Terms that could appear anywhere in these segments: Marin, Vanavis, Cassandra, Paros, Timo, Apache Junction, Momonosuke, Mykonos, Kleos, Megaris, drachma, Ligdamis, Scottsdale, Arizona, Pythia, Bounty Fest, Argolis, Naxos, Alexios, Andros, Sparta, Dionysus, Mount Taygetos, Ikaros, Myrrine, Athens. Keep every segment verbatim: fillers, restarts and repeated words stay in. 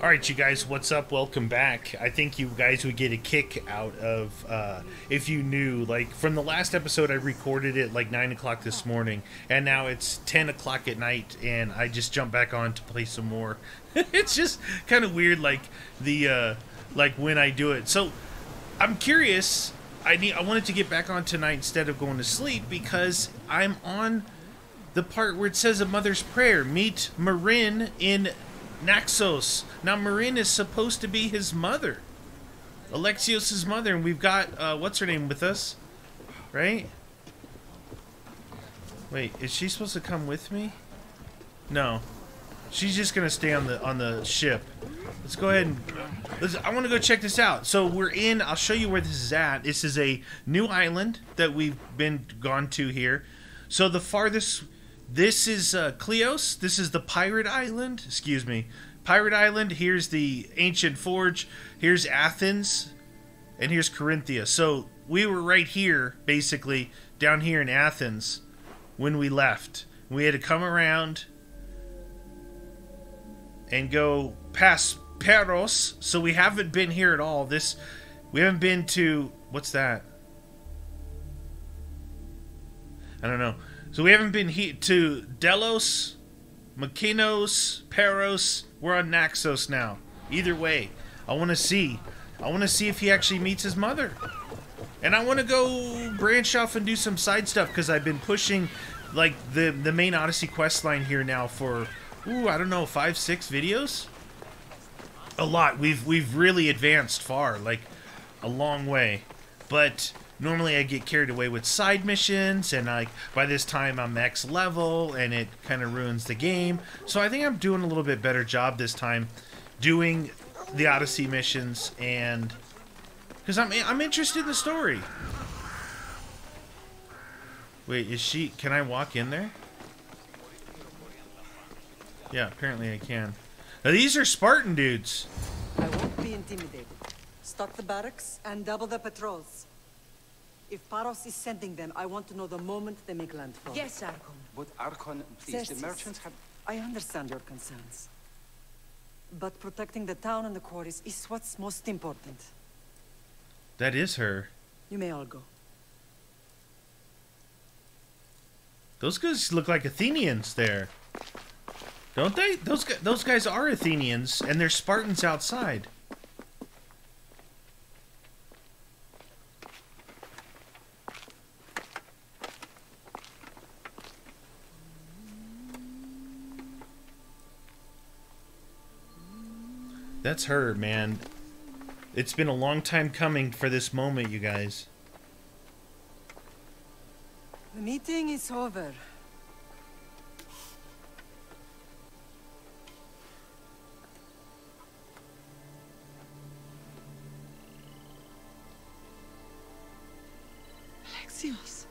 Alright, you guys, what's up? Welcome back. I think you guys would get a kick out of, uh, if you knew, like, from the last episode I recorded it like nine o'clock this morning, and now it's ten o'clock at night, and I just jumped back on to play some more. It's just kind of weird, like, the, uh, like, when I do it. So, I'm curious, I need, I wanted to get back on tonight instead of going to sleep, because I'm on the part where it says a mother's prayer. Meet Marin in Naxos. Now, Marin is supposed to be his mother, Alexios' mother, and we've got, uh, what's her name with us, right? Wait, is she supposed to come with me? No. She's just gonna stay on the, on the ship. Let's go ahead and, let's, I wanna go check this out. So we're in, I'll show you where this is at. This is a new island that we've been gone to here. So the farthest, this is uh, Kleos. This is the Pirate Island. Excuse me. Pirate Island. Here's the Ancient Forge. Here's Athens. And here's Korinthia. So we were right here, basically, down here in Athens when we left. We had to come around and go past Paros. So we haven't been here at all. This, we haven't been to, what's that? I don't know. So we haven't been he to Delos, Mykonos, Paros. We're on Naxos now. Either way, I want to see. I want to see if he actually meets his mother. And I want to go branch off and do some side stuff, because I've been pushing like the, the main Odyssey questline here now for, ooh, I don't know, five, six videos? A lot. We've, we've really advanced far, like a long way. But normally I get carried away with side missions, and like by this time I'm max level, and it kind of ruins the game. So I think I'm doing a little bit better job this time doing the Odyssey missions, and because I'm I'm interested in the story. Wait, is she? Can I walk in there? Yeah, apparently I can. Now these are Spartan dudes. I won't be intimidated. Stock the barracks and double the patrols. If Paros is sending them, I want to know the moment they make landfall. Yes, Archon. But Archon, please, the merchants have... I understand your concerns. But protecting the town and the quarries is what's most important. That is her. You may all go. Those guys look like Athenians there. Don't they? Those, those guys are Athenians, and they're Spartans outside. That's her, man. It's been a long time coming for this moment, you guys. The meeting is over. Alexios.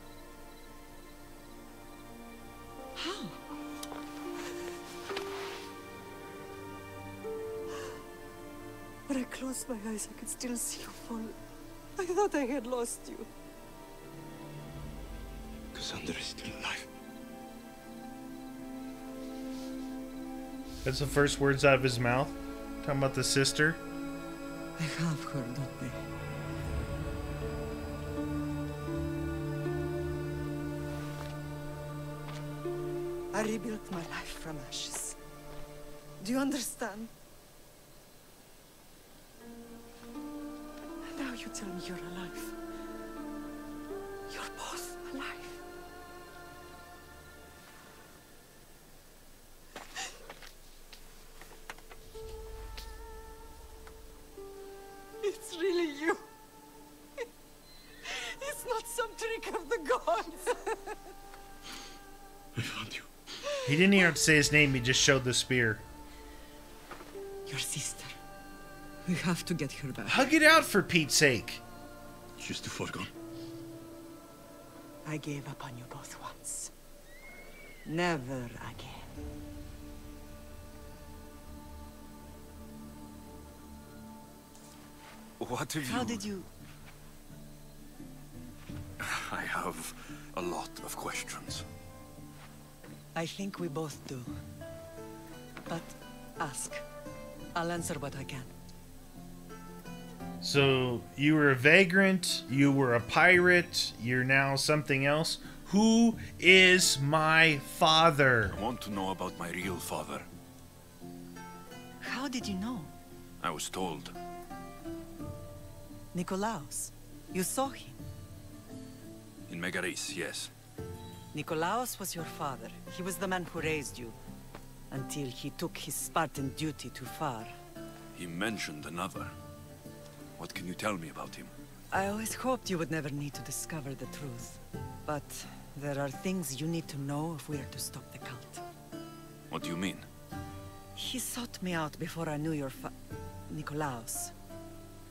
How? When I closed my eyes, I could still see you fall. I thought I had lost you. Cassandra is still alive. That's the first words out of his mouth. Talking about the sister. I have her, not me. I rebuilt my life from ashes. Do you understand? You tell me you're alive. You're both alive. It's really you. It's not some trick of the gods. I found you. He didn't even have to say his name. He just showed the spear. Your sister. We have to get her back. Hug it out for Pete's sake. She's too far gone. I gave up on you both once. Never again. What have you... How did you... I have a lot of questions. I think we both do. But ask. I'll answer what I can. So, you were a vagrant, you were a pirate, you're now something else. Who is my father? I want to know about my real father. How did you know? I was told. Nikolaos, you saw him? In Megaris, yes. Nikolaos was your father. He was the man who raised you, until he took his Spartan duty too far. He mentioned another. What can you tell me about him? I always hoped you would never need to discover the truth. But there are things you need to know if we are to stop the cult. What do you mean? He sought me out before I knew your fa- Nikolaos.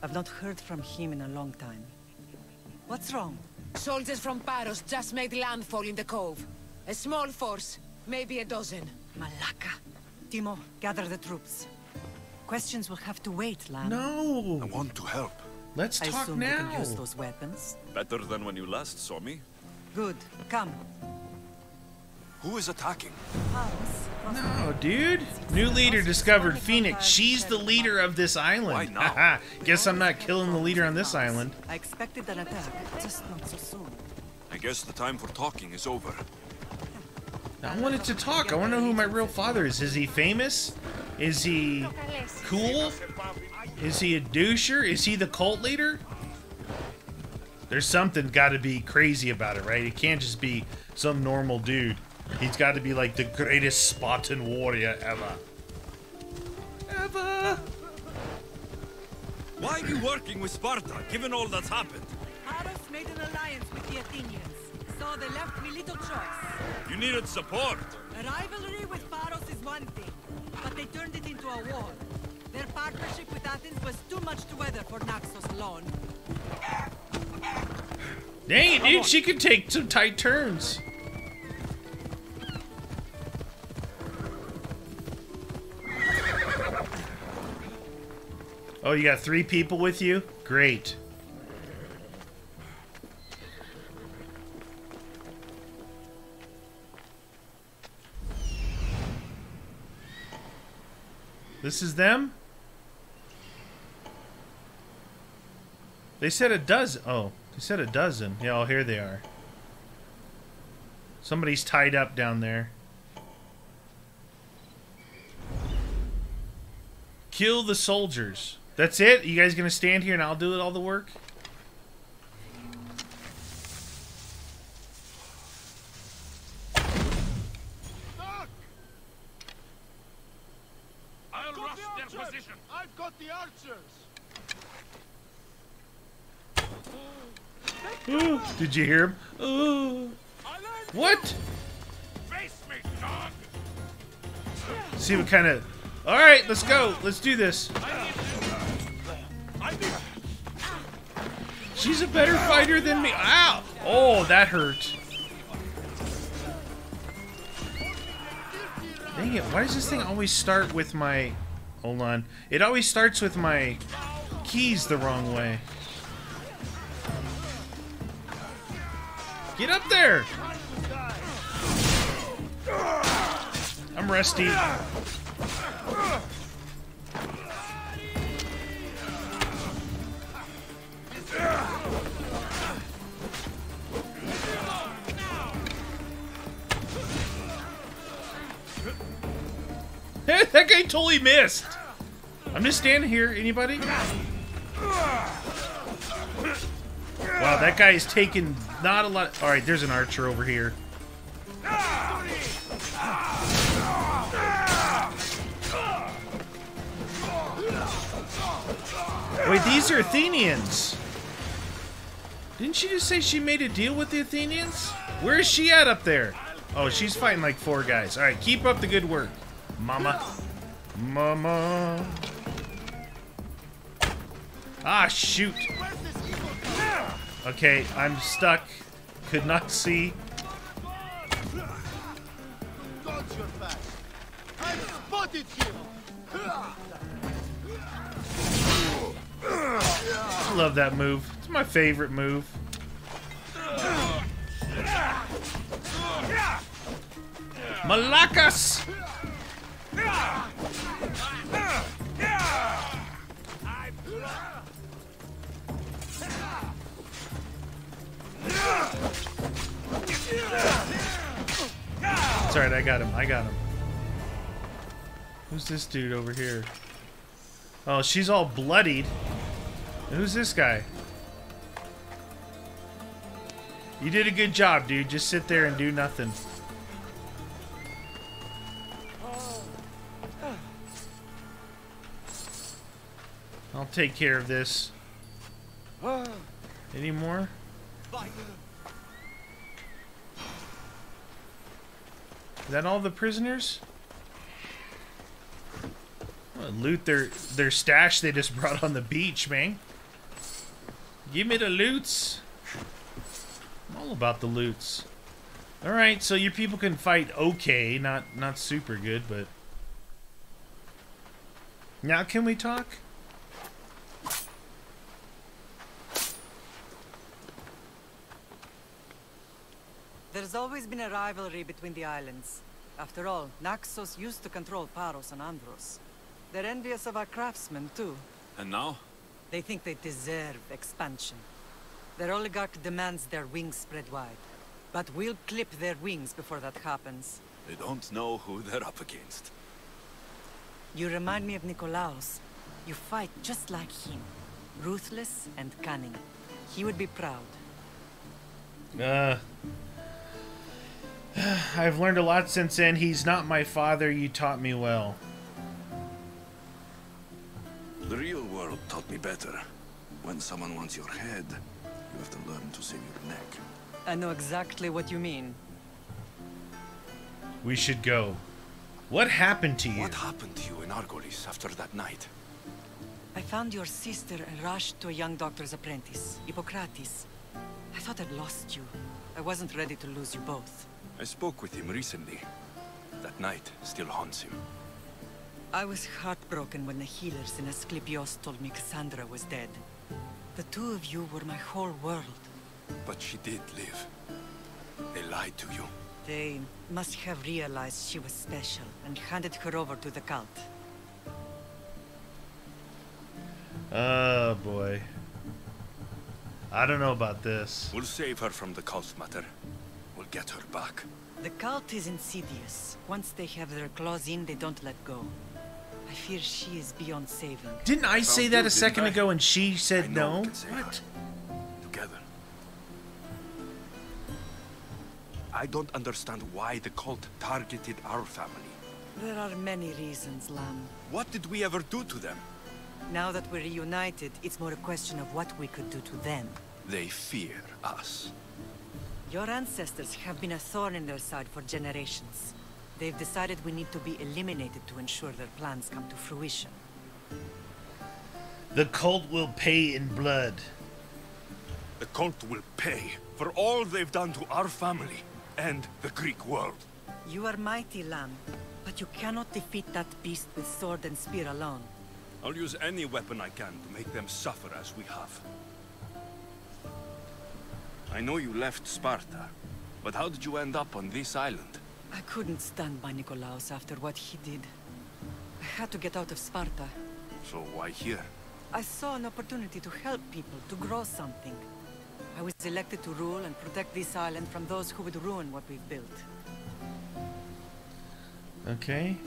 I've not heard from him in a long time. What's wrong? Soldiers from Paros just made landfall in the cove. A small force, maybe a dozen. Malaka. Timo, gather the troops. Questions will have to wait, Lana. No! I want to help. Let's I talk now. You can use those weapons. Better than when you last saw me. Good. Come. Who is attacking? No, dude. New leader discovered Phoenix. She's the leader of this island. Haha. Guess I'm not killing the leader on this island. I expected an attack, just not so soon. I guess the time for talking is over. I wanted to talk. I want to know who my real father is. Is he famous? Is he cool? Is he a doucher? Is he the cult leader? There's something got to be crazy about it, right? It can't just be some normal dude. He's got to be like the greatest Spartan warrior ever. Ever! Why are you working with Sparta, given all that's happened? Paros made an alliance with the Athenians, so they left me little choice. You needed support. A rivalry with Paros is one thing, but they turned it into a war. Their partnership with Athens was too much to weather for Naxos alone. Dang it, dude, she can take some tight turns. Oh, you got three people with you? Great. This is them? They said a dozen. Oh, they said a dozen. Yeah, oh, here they are. Somebody's tied up down there. Kill the soldiers. That's it? You guys gonna stand here and I'll do all the work? Stop. I'll rush their position. I've got the archers. Ooh, did you hear him? Ooh. What? Face me, dog. See what kind of... All right, let's go. Let's do this. She's a better fighter than me. Ow! Oh, that hurt. Dang it, why does this thing always start with my... Hold on. It always starts with my keys the wrong way. Get up there! I'm rusty. That guy totally missed. I'm just standing here. Anybody? Wow, that guy is taking not a lot. All right, there's an archer over here. Wait, these are Athenians. Didn't she just say she made a deal with the Athenians? Where is she at up there? Oh, she's fighting like four guys. All right, keep up the good work. Mama. Mama. Ah, shoot. Okay, I'm stuck. Could not see. I love that move. It's my favorite move. Malakas! alright, I got him, I got him. Who's this dude over here? Oh, she's all bloodied. Who's this guy? You did a good job, dude. Just sit there and do nothing. I'll take care of this. Any more? Is that all the prisoners? Well, loot their their stash they just brought on the beach, man. Give me the loots. I'm all about the loots. All right, so your people can fight okay, not not super good, but now can we talk? There's always been a rivalry between the islands. After all, Naxos used to control Paros and Andros. They're envious of our craftsmen, too. And now? They think they deserve expansion. Their oligarch demands their wings spread wide. But we'll clip their wings before that happens. They don't know who they're up against. You remind me of Nikolaos. You fight just like him. Ruthless and cunning. He would be proud. Uh... I've learned a lot since then. He's not my father. You taught me well. The real world taught me better. When someone wants your head, you have to learn to save your neck. I know exactly what you mean. We should go. What happened to you? What happened to you in Argolis after that night? I found your sister and rushed to a young doctor's apprentice, Hippocrates. I thought I'd lost you. I wasn't ready to lose you both. I spoke with him recently. That night still haunts him. I was heartbroken when the healers in Asclepios told me Cassandra was dead. The two of you were my whole world. But she did live. They lied to you. They must have realized she was special and handed her over to the cult. Oh boy. I don't know about this. We'll save her from the cult matter. Get her back. The cult is insidious. Once they have their claws in, they don't let go. I fear she is beyond saving. Didn't I say that a second ago and she said no? What? Together. I don't understand why the cult targeted our family. There are many reasons, Lana. What did we ever do to them? Now that we're reunited, it's more a question of what we could do to them. They fear us. Your ancestors have been a thorn in their side for generations. They've decided we need to be eliminated to ensure their plans come to fruition. The cult will pay in blood. The cult will pay for all they've done to our family and the Greek world. You are mighty, Lam, but you cannot defeat that beast with sword and spear alone. I'll use any weapon I can to make them suffer as we have. I know you left Sparta, but how did you end up on this island? I couldn't stand by Nikolaos after what he did. I had to get out of Sparta. So why here? I saw an opportunity to help people, to grow something. I was elected to rule and protect this island from those who would ruin what we've built. Okay.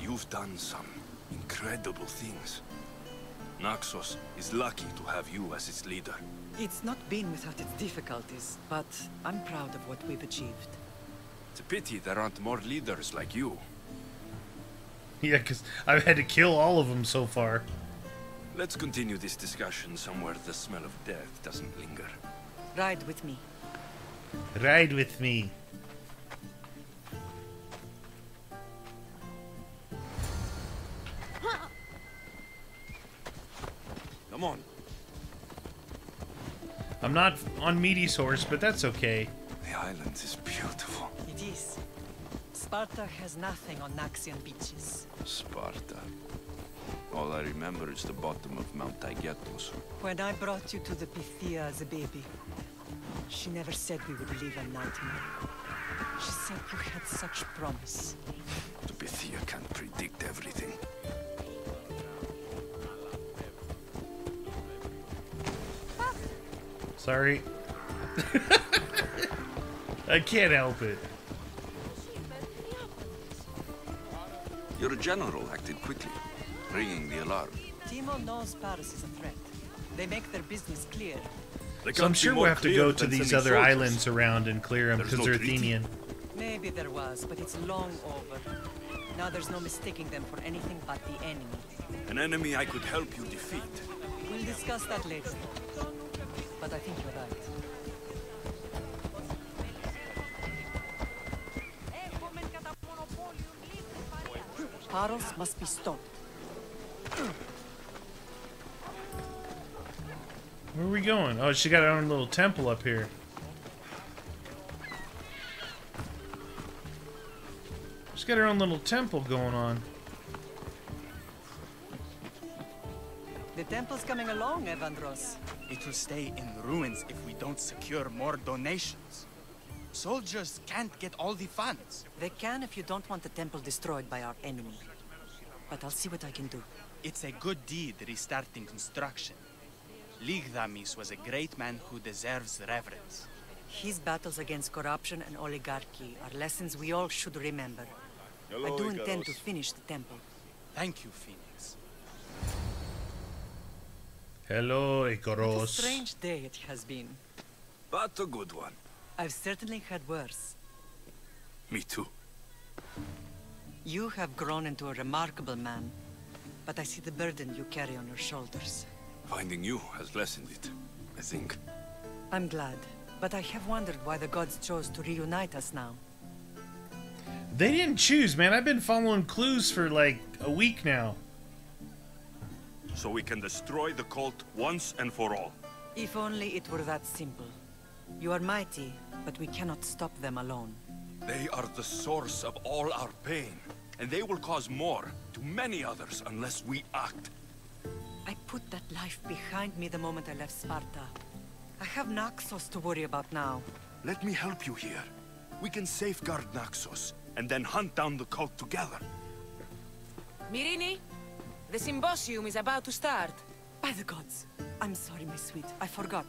You've done some incredible things. Naxos is lucky to have you as its leader. It's not been without its difficulties, but I'm proud of what we've achieved. It's a pity there aren't more leaders like you. Yeah, because I've had to kill all of them so far. Let's continue this discussion somewhere the smell of death doesn't linger. Ride with me. Ride with me. Come on. I'm not on Medes' horse, but that's okay. The island is beautiful. It is. Sparta has nothing on Naxian beaches. Sparta. All I remember is the bottom of Mount Taygetos. When I brought you to the Pythia as a baby, she never said we would live a nightmare. She said you had such promise. The Pythia can't predict everything. Sorry. I can't help it. Your general acted quickly, ringing the alarm. Timo knows Paros is a threat. They make their business clear. So I'm sure we'll have to go to these other soldiers. islands around and clear them because no they're treaty. Athenian. Maybe there was, but it's long over. Now there's no mistaking them for anything but the enemy. An enemy I could help you defeat. We'll discuss that later. But I think you're right. Paros must be stopped. Where are we going? Oh, she got her own little temple up here. She's got her own little temple going on. The temple's coming along, Evandros. It will stay in ruins if we don't secure more donations. Soldiers can't get all the funds. They can if you don't want the temple destroyed by our enemy. But I'll see what I can do. It's a good deed restarting construction. Ligdamis was a great man who deserves reverence. His battles against corruption and oligarchy are lessons we all should remember. Hello, I do Ikaros. intend to finish the temple. Thank you, Phoenix. Hello, Ikaros. What a strange day it has been. But a good one. I've certainly had worse. Me too. You have grown into a remarkable man, but I see the burden you carry on your shoulders. Finding you has lessened it, I think. I'm glad, but I have wondered why the gods chose to reunite us now. They didn't choose, man. I've been following clues for like a week now. So we can destroy the cult once and for all. If only it were that simple. You are mighty, but we cannot stop them alone. They are the source of all our pain, and they will cause more to many others unless we act. I put that life behind me the moment I left Sparta. I have Naxos to worry about now. Let me help you here. We can safeguard Naxos, and then hunt down the cult together. Myrrine, the symposium is about to start. By the gods. I'm sorry, my sweet. I forgot.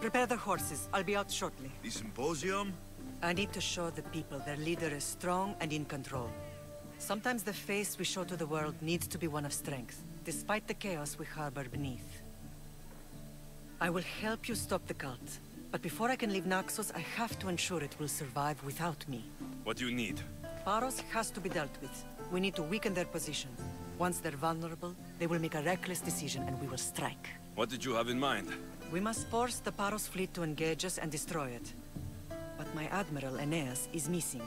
Prepare the horses. I'll be out shortly. The symposium? I need to show the people their leader is strong and in control. Sometimes the face we show to the world needs to be one of strength, despite the chaos we harbor beneath. I will help you stop the cult, but before I can leave Naxos, I have to ensure it will survive without me. What do you need? Paros has to be dealt with. We need to weaken their position. Once they're vulnerable, they will make a reckless decision and we will strike. What did you have in mind? We must force the Paros fleet to engage us and destroy it. But my admiral, Aeneas, is missing.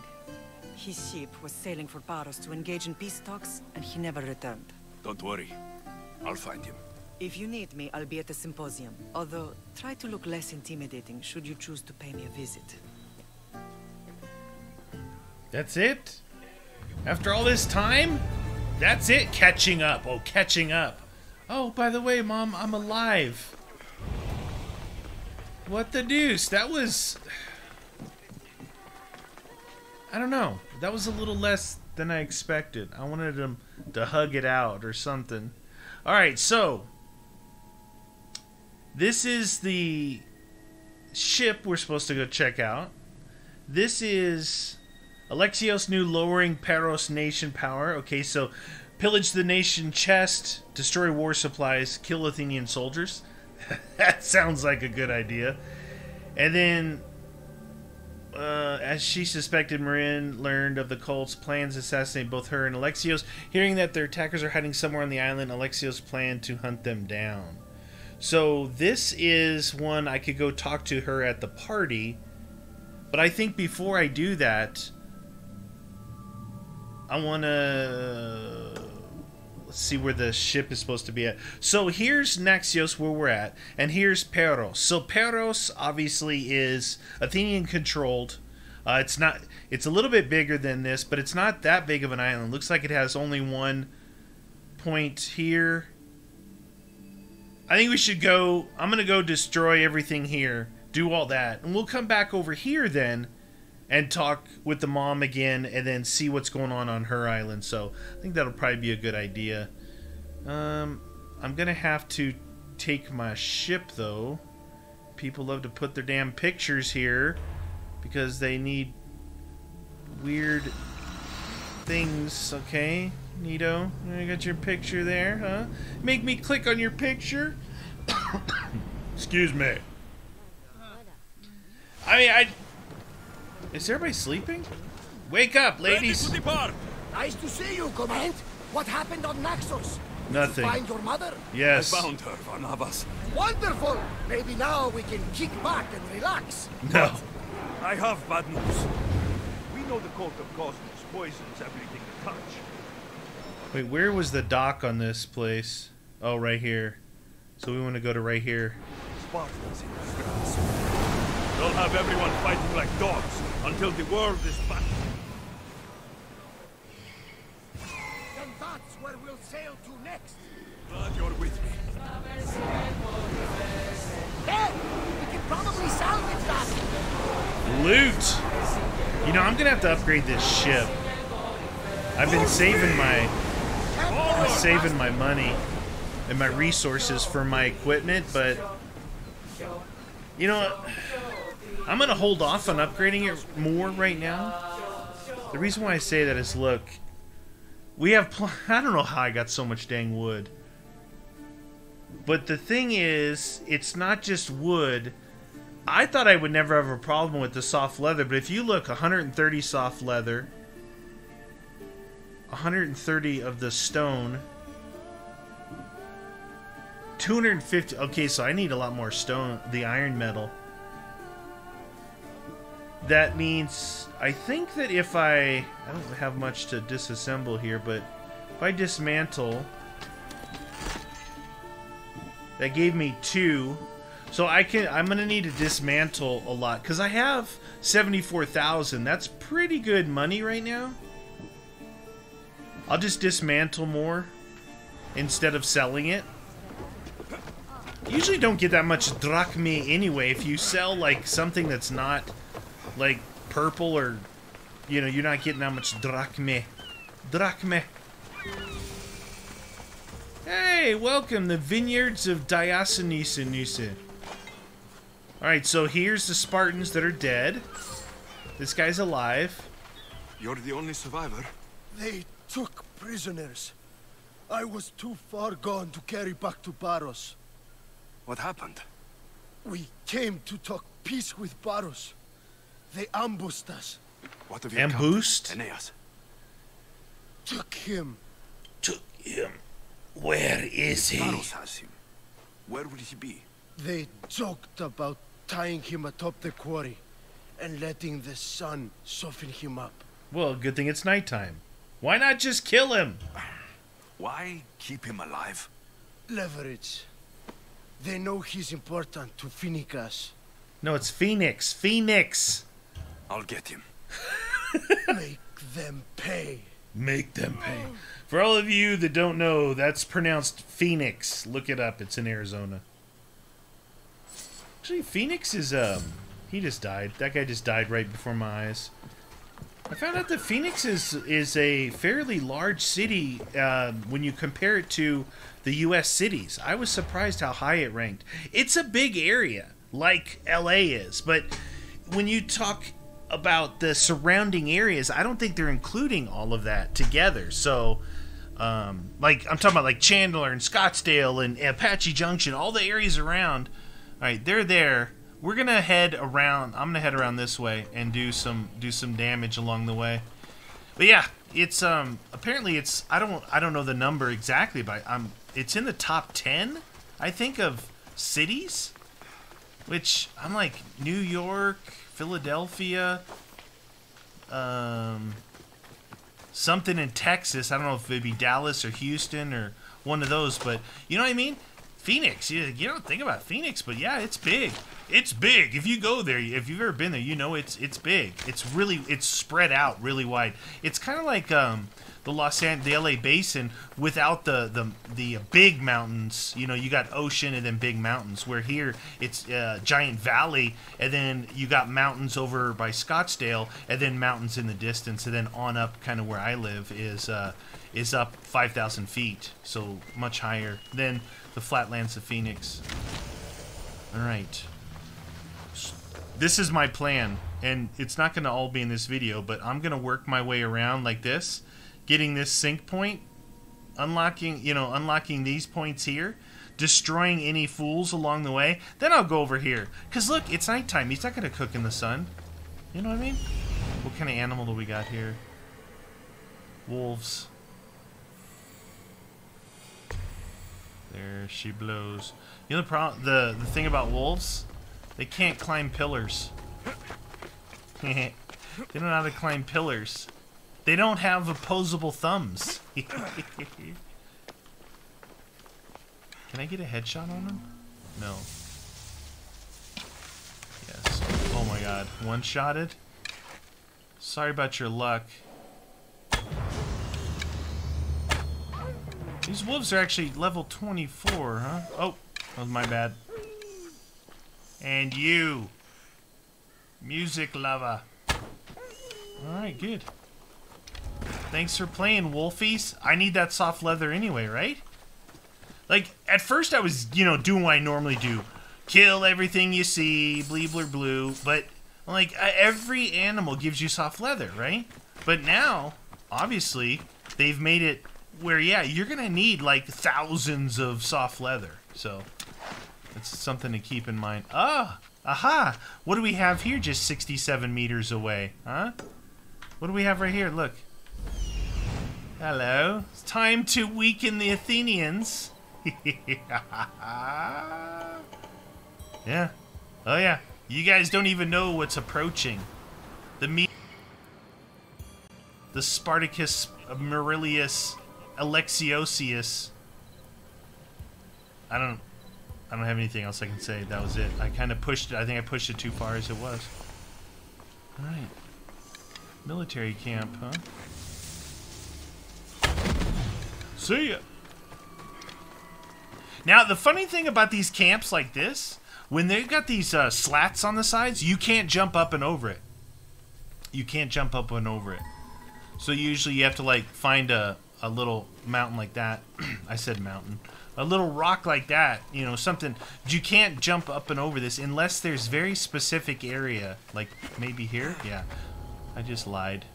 His ship was sailing for Paros to engage in peace talks, and he never returned. Don't worry. I'll find him. If you need me, I'll be at the symposium. Although, try to look less intimidating should you choose to pay me a visit. That's it? After all this time? That's it? Catching up. Oh, catching up. Oh, by the way, Mom, I'm alive. What the deuce? That was... I don't know. That was a little less than I expected. I wanted them to hug it out or something. Alright, so... this is the ship we're supposed to go check out. This is... Alexios new lowering Paros nation power. Okay, so... pillage the nation chest, destroy war supplies, kill Athenian soldiers. That sounds like a good idea. And then, uh, as she suspected, Marin learned of the cult's plans to assassinate both her and Alexios. Hearing that their attackers are hiding somewhere on the island, Alexios planned to hunt them down. So this is one I could go talk to her at the party. But I think before I do that, I want to... see where the ship is supposed to be at. So here's Naxos, where we're at, and here's Paros. So Paros obviously is Athenian controlled. Uh, it's not. It's a little bit bigger than this, but it's not that big of an island. Looks like it has only one point here. I think we should go. I'm gonna go destroy everything here, do all that, and we'll come back over here then and talk with the mom again and then see what's going on on her island. So I think that'll probably be a good idea. Um, I'm going to have to take my ship, though. People love to put their damn pictures here because they need weird things, okay? Nito, I got your picture there, huh? Make me click on your picture? Excuse me. I mean, I... Is everybody sleeping? Wake up, ladies! To nice to see you, Command! What happened on Naxos? Nothing. Did you find your mother? Yes. I found her, Vanavis. Wonderful! Maybe now we can kick back and relax. No. But I have bad news. We know the cult of Cosmos poisons everything to touch. Wait, where was the dock on this place? Oh, right here. So we want to go to right here. Spartans in France. They'll have everyone fighting like dogs until the world is back. And that's where we'll sail to next. Glad you're with me. Hey, we can probably salvage that. Loot. You know, I'm gonna have to upgrade this ship. I've been saving my, uh, saving my money and my resources for my equipment, but you know what? I'm gonna hold off on upgrading it more right now. The reason why I say that is, look, we have. Pl I don't know how I got so much dang wood, but the thing is, it's not just wood. I thought I would never have a problem with the soft leather, but if you look, one hundred thirty soft leather. one hundred thirty of the stone. two hundred fifty. Okay, so I need a lot more stone, the iron metal. That means, I think that if I... I don't have much to disassemble here, but if I dismantle... That gave me two. So I can, I'm going to need to dismantle a lot, because I have seventy-four thousand. That's pretty good money right now. I'll just dismantle more instead of selling it. You usually don't get that much drachmae anyway if you sell like something that's not like purple or, you know, you're not getting that much drachmae. Drachmae. Hey, welcome the vineyards of Dionysus. Alright, so here's the Spartans that are dead. This guy's alive. You're the only survivor. They took prisoners. I was too far gone to carry back to Paros. What happened? We came to talk peace with Paros. They ambushed us. What have you ambushed? Aeneas. Took him. Took him. Where is he? Paros has him. Where will he be? They joked about tying him atop the quarry and letting the sun soften him up. Well, good thing it's nighttime. Why not just kill him? Why keep him alive? Leverage. They know he's important to Phoenix. No, it's Phoenix. Phoenix. I'll get him. Make them pay. Make them pay. For all of you that don't know, that's pronounced Phoenix. Look it up. It's in Arizona. Actually, Phoenix is, um... he just died. That guy just died right before my eyes. I found out that Phoenix is, is a fairly large city uh, when you compare it to the U S cities. I was surprised how high it ranked. It's a big area, like L A is, but when you talk about the surrounding areas, I don't think they're including all of that together. So, um, like, I'm talking about like Chandler and Scottsdale and Apache Junction, all the areas around. All right, they're there. We're gonna head around. I'm gonna head around this way and do some do some damage along the way. But yeah, it's um apparently it's I don't I don't know the number exactly, but I'm it's in the top ten, I think, of cities. Which I'm like New York, Philadelphia, um something in Texas. I don't know if it'd be Dallas or Houston or one of those, but you know what I mean? Phoenix. You don't think about Phoenix, but yeah, it's big. It's big. If you go there, if you've ever been there, you know it's it's big. It's really it's spread out really wide. It's kind of like um, the Los An the L A basin without the the the big mountains. You know, you got ocean and then big mountains. Where here it's uh, giant valley, and then you got mountains over by Scottsdale, and then mountains in the distance, and then on up kind of where I live is uh, is up five thousand feet, so much higher than the flatlands of Phoenix. All right. This is my plan, and it's not going to all be in this video, but I'm going to work my way around like this, getting this sync point, unlocking, you know, unlocking these points here, destroying any fools along the way. Then I'll go over here, because look, it's nighttime. He's not going to cook in the sun. You know what I mean? What kind of animal do we got here? Wolves. There she blows. You know the problem, the, the thing about wolves? They can't climb pillars. They don't know how to climb pillars. They don't have opposable thumbs. Can I get a headshot on him? No. Yes. Oh my god. One-shotted? Sorry about your luck. These wolves are actually level twenty-four, huh? Oh, that was my bad. And you. Music lover. Alright, good. Thanks for playing, wolfies. I need that soft leather anyway, right? Like, at first I was, you know, doing what I normally do. Kill everything you see, bleebler blue. But, like, every animal gives you soft leather, right? But now, obviously, they've made it where, yeah, you're gonna need like thousands of soft leather, so it's something to keep in mind. Ah, oh, aha! What do we have here? Just sixty-seven meters away, huh? What do we have right here? Look. Hello. It's time to weaken the Athenians. Yeah. Oh yeah. You guys don't even know what's approaching. The me. The Spartacus Merilius. Alexiosius. I don't I don't have anything else I can say. That was it. I kind of pushed it. I think I pushed it too far as it was. Alright. Military camp, huh? See ya! Now, the funny thing about these camps like this, when they've got these uh, slats on the sides, you can't jump up and over it. You can't jump up and over it. So usually you have to, like, find a a little mountain like that. I said mountain. A little rock like that, you know, something. You can't jump up and over this unless there's very specific area. Like, maybe here? Yeah. I just lied.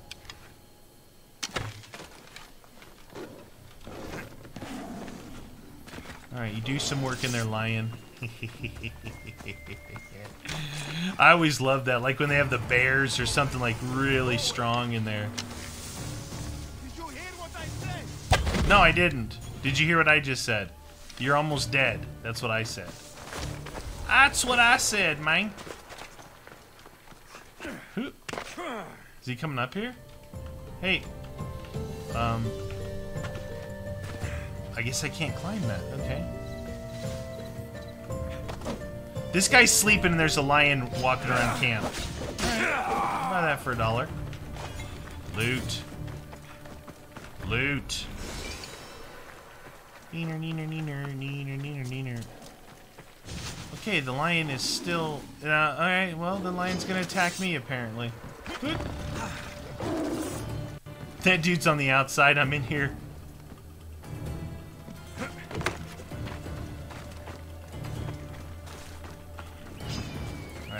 Alright, you do some work in there, lion. I always love that. Like when they have the bears or something, like, really strong in there. No, I didn't. Did you hear what I just said? You're almost dead. That's what I said. That's what I said, man. Is he coming up here? Hey. Um. I guess I can't climb that. Okay. This guy's sleeping and there's a lion walking around camp. Right. Buy that for a dollar. Loot. Loot. Neener, neener, neener, neener, neener, neener. Okay, the lion is still... Uh, Alright, well, the lion's gonna attack me, apparently. Good. That dude's on the outside, I'm in here. Alright,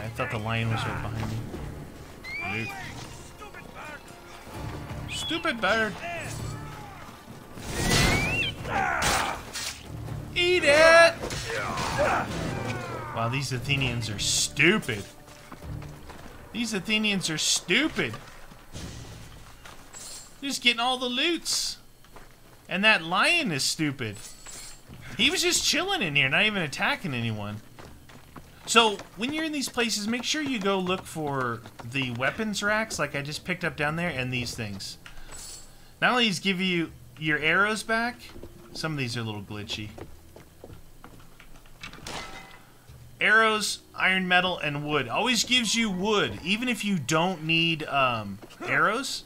I thought the lion was right behind me. Luke. Stupid bird! Eat it! Wow, these Athenians are stupid. These Athenians are stupid. They're just getting all the loots. And that lion is stupid. He was just chilling in here, not even attacking anyone. So, when you're in these places, make sure you go look for the weapons racks, like I just picked up down there, and these things. Not only does it give you your arrows back, some of these are a little glitchy. Arrows, iron metal, and wood. Always gives you wood. Even if you don't need um, arrows,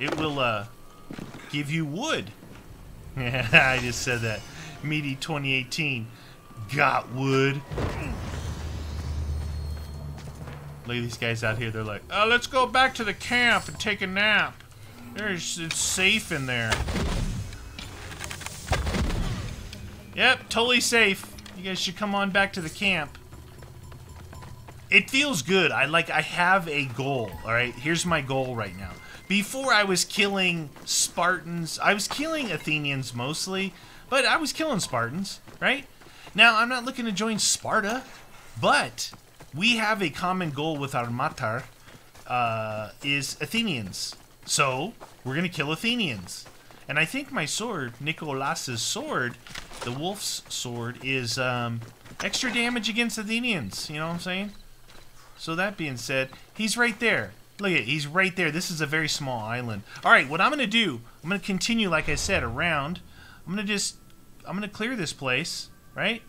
it will uh, give you wood. I just said that. Meaty twenty eighteen. Got wood. Look at these guys out here. They're like, oh, let's go back to the camp and take a nap. There's, it's safe in there. Yep, totally safe. You guys should come on back to the camp. It feels good. I like. I have a goal. All right, here's my goal right now. Before I was killing Spartans. I was killing Athenians mostly, but I was killing Spartans, right? Now, I'm not looking to join Sparta, but we have a common goal with our Matar, uh, is Athenians. So, we're going to kill Athenians. And I think my sword, Nikolaos' sword, the wolf's sword, is um, extra damage against Athenians. You know what I'm saying? So, that being said, he's right there. Look at it, he's right there. This is a very small island. Alright, what I'm going to do, I'm going to continue, like I said, around. I'm going to just, I'm going to clear this place, right?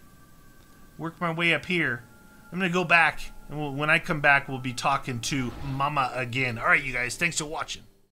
Work my way up here. I'm going to go back, and we'll, when I come back, we'll be talking to Mama again. Alright, you guys, thanks for watching.